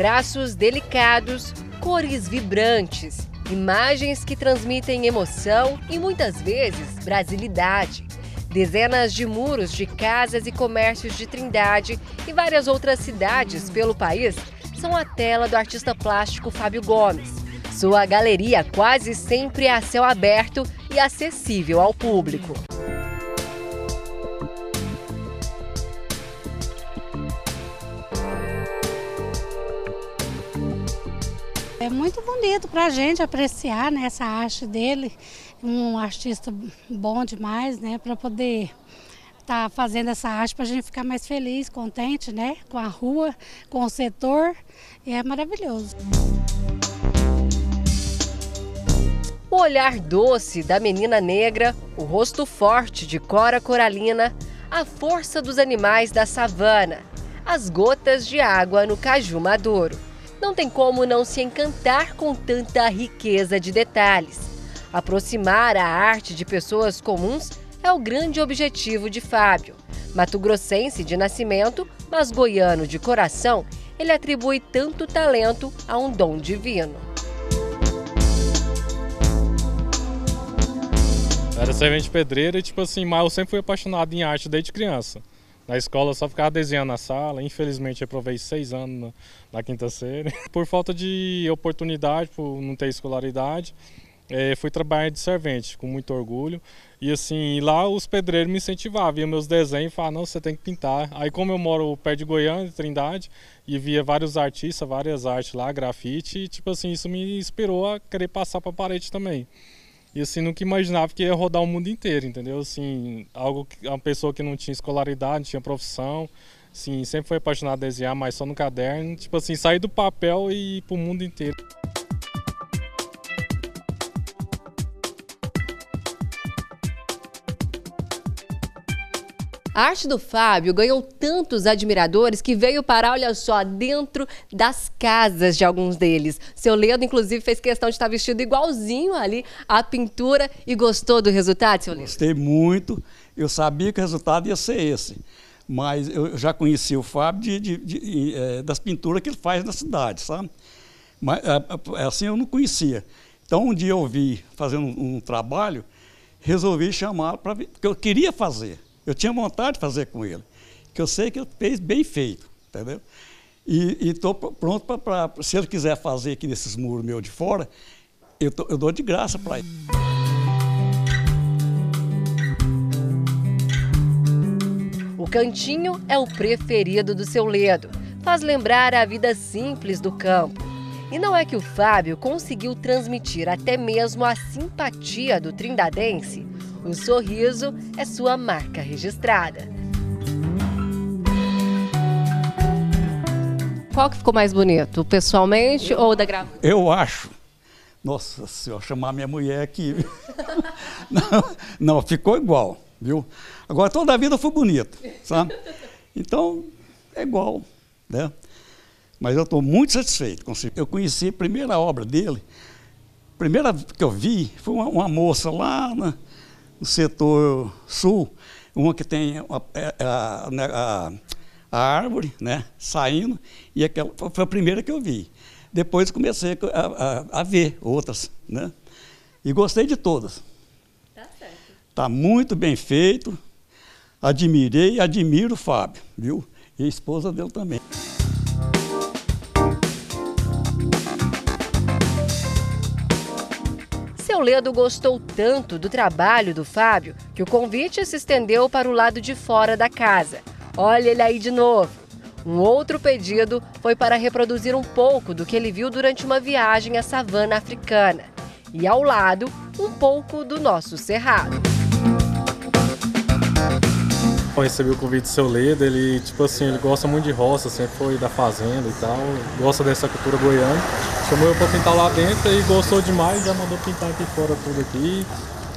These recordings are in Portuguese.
Traços delicados, cores vibrantes, imagens que transmitem emoção e muitas vezes brasilidade. Dezenas de muros de casas e comércios de Trindade e várias outras cidades pelo país são a tela do artista plástico Fábio Gomes. Sua galeria quase sempre é a céu aberto e acessível ao público. É muito bonito para a gente apreciar, né, essa arte dele, um artista bom demais, né, para poder estar fazendo essa arte, para a gente ficar mais feliz, contente, né, com a rua, com o setor, e é maravilhoso. O olhar doce da menina negra, o rosto forte de Cora Coralina, a força dos animais da savana, as gotas de água no Caju Maduro. Não tem como não se encantar com tanta riqueza de detalhes. Aproximar a arte de pessoas comuns é o grande objetivo de Fábio. Mato-grossense de nascimento, mas goiano de coração, ele atribui tanto talento a um dom divino. Era servente pedreiro e, tipo assim, mas eu sempre fui apaixonado em arte desde criança. Na escola eu só ficava desenhando na sala, infelizmente reprovei 6 anos na quinta série. Por falta de oportunidade, por não ter escolaridade, fui trabalhar de servente, com muito orgulho. E assim, lá os pedreiros me incentivavam, via meus desenhos e falavam, não, você tem que pintar. Aí como eu moro perto de Goiânia, de Trindade, e via vários artistas, várias artes lá, grafite, e tipo assim, isso me inspirou a querer passar para a parede também. E assim, nunca imaginava que ia rodar o mundo inteiro, entendeu? Assim, algo que, uma pessoa que não tinha escolaridade, não tinha profissão, assim, sempre foi apaixonada a desenhar, mas só no caderno. Tipo assim, sair do papel e ir pro mundo inteiro. A arte do Fábio ganhou tantos admiradores que veio parar, olha só, dentro das casas de alguns deles. Seu Leandro, inclusive, fez questão de estar vestido igualzinho ali à pintura e gostou do resultado, seu Leandro? Gostei muito. Eu sabia que o resultado ia ser esse. Mas eu já conheci o Fábio das pinturas que ele faz na cidade, sabe? Mas assim eu não conhecia. Então um dia eu vi fazendo um trabalho, resolvi chamá-lo para ver, porque eu queria fazer. Eu tinha vontade de fazer com ele, que eu sei que ele fez bem feito, entendeu? E estou pronto para, se ele quiser fazer aqui nesses muros meus de fora, eu dou de graça para ele. O cantinho é o preferido do seu Ledo, faz lembrar a vida simples do campo. E não é que o Fábio conseguiu transmitir até mesmo a simpatia do trindadense? O sorriso é sua marca registrada. Qual que ficou mais bonito, pessoalmente ou da gravura? Eu acho. Nossa senhora, chamar minha mulher aqui. Não, ficou igual, viu? Agora toda a vida foi bonito, sabe? Então, é igual, né? Mas eu estou muito satisfeito com isso. Eu conheci a primeira obra dele, a primeira que eu vi foi uma moça lá no setor sul, uma que tem a árvore, né, saindo, e aquela foi a primeira que eu vi. Depois comecei a ver outras, né, e gostei de todas. Tá certo. Tá muito bem feito, admirei e admiro o Fábio, viu, e a esposa dele também. O Ledo gostou tanto do trabalho do Fábio que o convite se estendeu para o lado de fora da casa. Olha ele aí de novo. Um outro pedido foi para reproduzir um pouco do que ele viu durante uma viagem à savana africana. E ao lado, um pouco do nosso cerrado. Eu recebi o convite do seu Ledo, ele tipo assim, ele gosta muito de roça, sempre foi da fazenda e tal, gosta dessa cultura goiana. Chamou eu para pintar lá dentro e gostou demais, já mandou pintar aqui fora tudo aqui.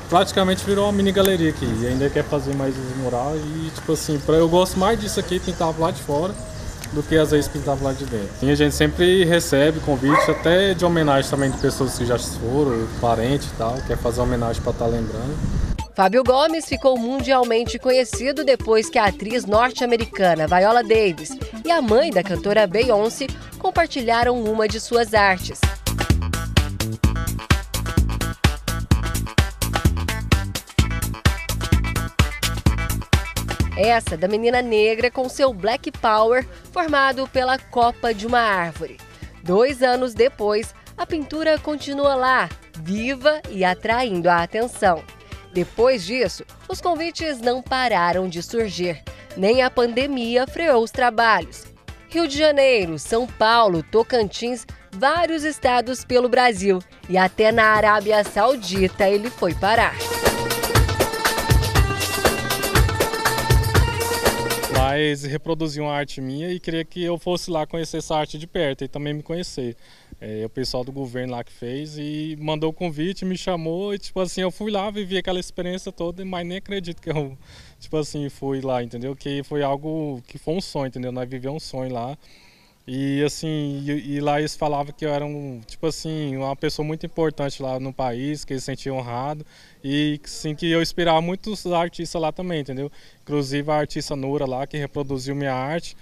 Praticamente virou uma mini galeria aqui, e ainda quer fazer mais os murais e tipo assim, eu gosto mais disso aqui, pintar lá de fora, do que às vezes pintar lá de dentro. E a gente sempre recebe convites até de homenagem também de pessoas que já foram, parentes e tal, quer fazer homenagem para estar lembrando. Fábio Gomes ficou mundialmente conhecido depois que a atriz norte-americana Viola Davis e a mãe da cantora Beyoncé compartilharam uma de suas artes. Essa da menina negra com seu Black Power, formado pela copa de uma árvore. 2 anos depois, a pintura continua lá, viva e atraindo a atenção. Depois disso, os convites não pararam de surgir. Nem a pandemia freou os trabalhos. Rio de Janeiro, São Paulo, Tocantins, vários estados pelo Brasil. E até na Arábia Saudita ele foi parar. Lá eles reproduziam a arte minha e queria que eu fosse lá conhecer essa arte de perto e também me conhecer. O pessoal do governo lá que fez e mandou o convite, me chamou e tipo assim, eu fui lá, vivi aquela experiência toda, mas nem acredito que eu tipo assim, fui lá, entendeu? Que foi algo, que foi um sonho, entendeu? Nós vivemos um sonho lá e assim, e lá eles falavam que eu era um, tipo assim, uma pessoa muito importante lá no país, que eles sentiam honrado. E sim, que eu inspirava muitos artistas lá também, entendeu? Inclusive a artista Nura lá, que reproduziu minha arte.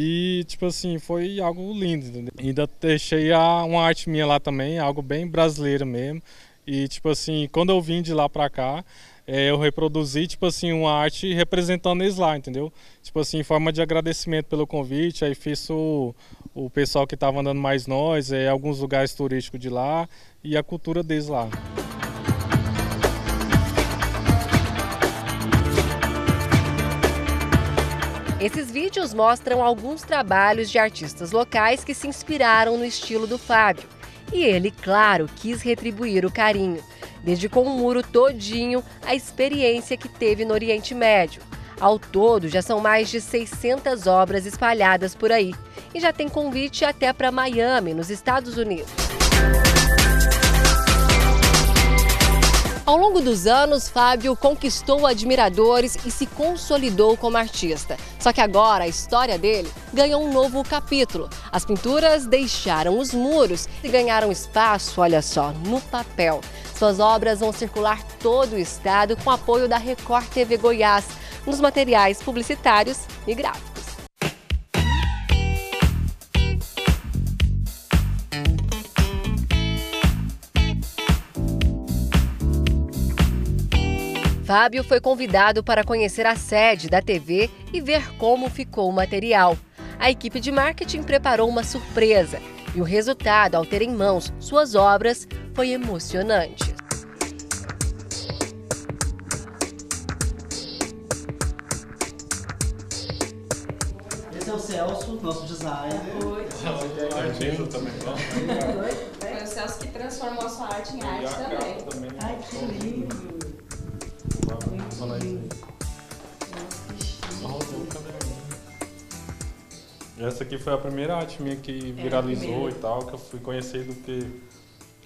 E, tipo assim, foi algo lindo, entendeu? Ainda deixei uma arte minha lá também, algo bem brasileiro mesmo. E, tipo assim, quando eu vim de lá pra cá, eu reproduzi, tipo assim, uma arte representando eles lá, entendeu? Tipo assim, em forma de agradecimento pelo convite, aí fiz o pessoal que tava andando mais nós, alguns lugares turísticos de lá e a cultura deles lá. Esses vídeos mostram alguns trabalhos de artistas locais que se inspiraram no estilo do Fábio. E ele, claro, quis retribuir o carinho. Dedicou um muro todinho à experiência que teve no Oriente Médio. Ao todo, já são mais de 600 obras espalhadas por aí. E já tem convite até para Miami, nos Estados Unidos. Ao longo dos anos, Fábio conquistou admiradores e se consolidou como artista. Só que agora a história dele ganhou um novo capítulo. As pinturas deixaram os muros e ganharam espaço, olha só, no papel. Suas obras vão circular todo o estado com apoio da Record TV Goiás, nos materiais publicitários e gráficos. Fábio foi convidado para conhecer a sede da TV e ver como ficou o material. A equipe de marketing preparou uma surpresa e o resultado, ao ter em mãos suas obras, foi emocionante. Esse é o Celso, nosso designer. Oi. Foi o Celso que transformou a sua arte em arte também. Ai, que lindo. Essa aqui foi a primeira arte minha que viralizou e tal, que eu fui conhecido porque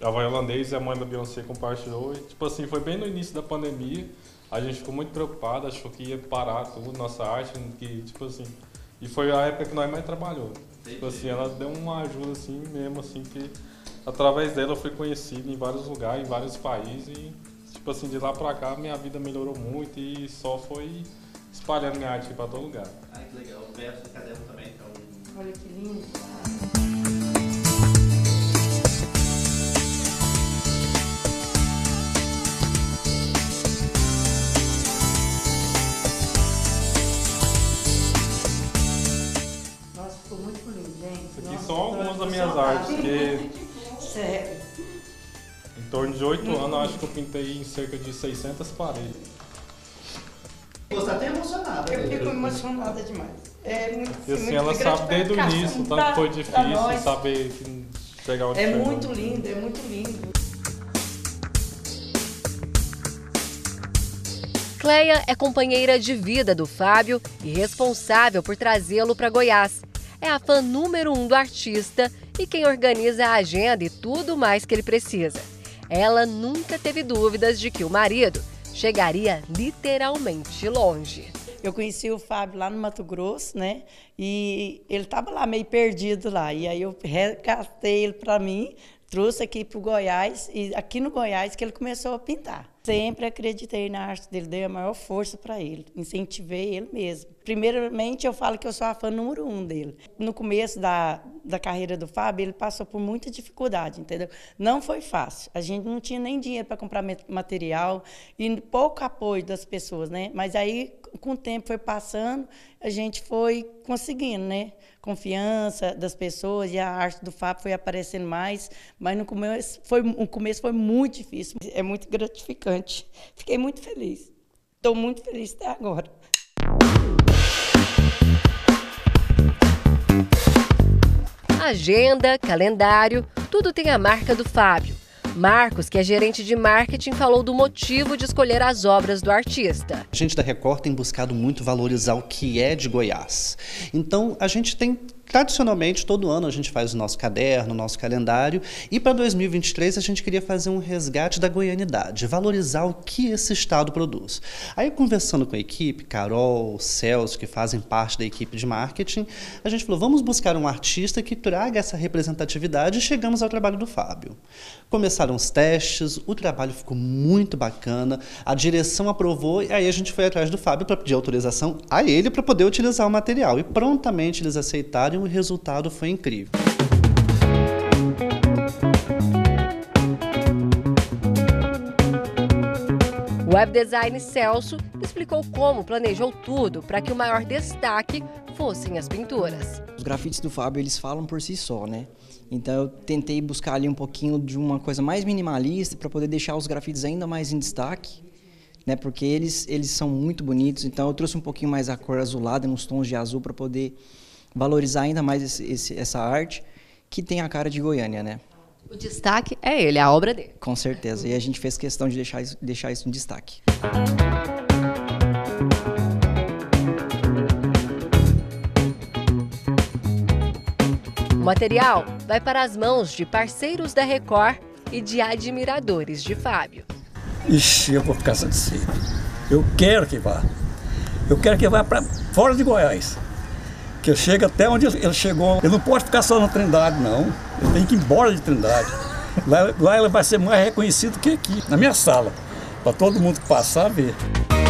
a Viola Davis e a mãe da Beyoncé compartilhou. E, tipo assim, foi bem no início da pandemia, a gente ficou muito preocupado, achou que ia parar tudo, nossa arte, que, tipo assim, e foi a época que nós mais trabalhou. Tipo assim, ela deu uma ajuda assim mesmo, assim, que através dela eu fui conhecido em vários lugares, em vários países e... Tipo assim, de lá pra cá, minha vida melhorou muito e só foi espalhando minha arte pra todo lugar. Ai, que legal. O verso do caderno também, então... Olha que lindo. Nossa, ficou muito lindo, gente. Isso aqui são algumas das minhas artes, que... Sério. Em torno de 8 anos, acho que eu pintei em cerca de 600 paredes. Você tá até emocionada. Eu fico emocionada demais. É muito, e assim, muito ela sabe desde o início, tanto que foi difícil saber que chegar onde chegou. Muito lindo, é muito lindo. Cléia é companheira de vida do Fábio e responsável por trazê-lo para Goiás. É a fã número 1 do artista e quem organiza a agenda e tudo mais que ele precisa. Ela nunca teve dúvidas de que o marido chegaria literalmente longe. Eu conheci o Fábio lá no Mato Grosso, né? E ele estava lá meio perdido lá. E aí eu resgatei ele para mim, Trouxe aqui para o Goiás, e aqui no Goiás que ele começou a pintar. Sempre acreditei na arte dele, dei a maior força para ele, incentivei ele mesmo. Primeiramente, eu falo que eu sou a fã número 1 dele. No começo da carreira do Fábio, ele passou por muita dificuldade, entendeu? Não foi fácil, a gente não tinha nem dinheiro para comprar material e pouco apoio das pessoas, né? Mas aí, com o tempo foi passando, a gente foi conseguindo, né? Confiança das pessoas e a arte do Fábio foi aparecendo mais, mas no começo foi muito difícil, é muito gratificante. Fiquei muito feliz, estou muito feliz até agora. Agenda, calendário, tudo tem a marca do Fábio. Marcos, que é gerente de marketing, falou do motivo de escolher as obras do artista. A gente da Record tem buscado muito valorizar o que é de Goiás. Então, a gente tem, tradicionalmente, todo ano a gente faz o nosso caderno, o nosso calendário, e para 2023 a gente queria fazer um resgate da goianidade, valorizar o que esse estado produz. Aí, conversando com a equipe, Carol, Celso, que fazem parte da equipe de marketing, a gente falou, vamos buscar um artista que traga essa representatividade, e chegamos ao trabalho do Fábio. Começaram os testes, o trabalho ficou muito bacana, a direção aprovou, e aí a gente foi atrás do Fábio para pedir autorização a ele para poder utilizar o material, e prontamente eles aceitaram. O resultado foi incrível. O webdesign Celso explicou como planejou tudo para que o maior destaque fossem as pinturas. Os grafites do Fábio, eles falam por si só, né? Então eu tentei buscar ali um pouquinho de uma coisa mais minimalista para poder deixar os grafites ainda mais em destaque, né? Porque eles são muito bonitos, então eu trouxe um pouquinho mais a cor azulada, uns tons de azul para poder valorizar ainda mais essa arte que tem a cara de Goiânia, né? O destaque é ele, a obra dele. Com certeza, e a gente fez questão de deixar isso em destaque. O material vai para as mãos de parceiros da Record e de admiradores de Fábio. Ixi, eu vou ficar satisfeito. Eu quero que vá. Eu quero que vá para fora de Goiás. Que eu chego até onde ele chegou. Ele não pode ficar só na Trindade, não. Ele tem que ir embora de Trindade. Lá ele vai ser mais reconhecido que aqui, na minha sala, para todo mundo que passar ver.